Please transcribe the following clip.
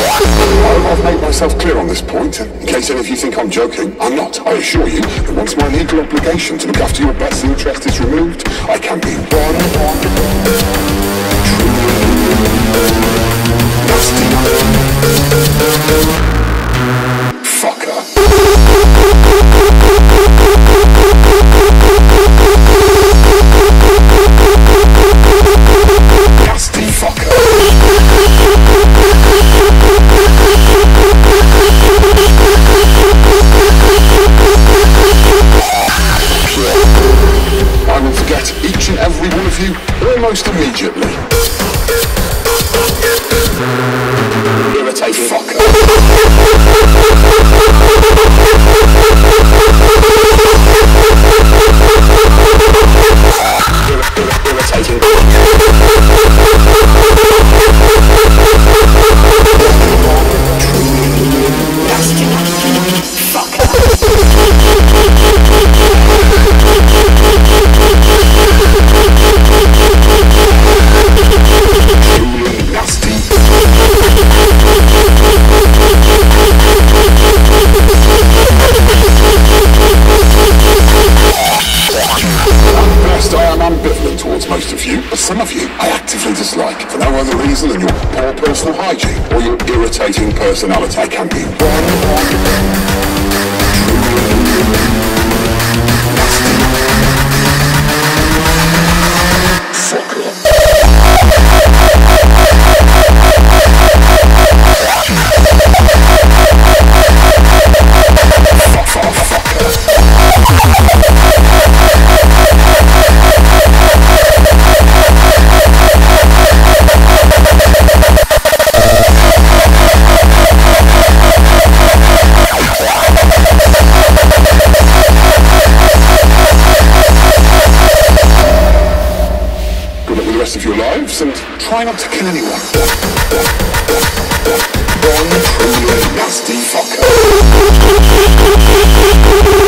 I've made myself clear on this point. In case any of you think I'm joking, I'm not. I assure you that once my legal obligation to look after your best interest is removed, I can be one fucker. Nasty fucker. I will forget each and every one of you almost immediately. Irritating fucker. Some of you I actively dislike for no other reason than your poor personal hygiene or your irritating personality. I can be of your lives, and try not to kill anyone. One truly nasty fucker.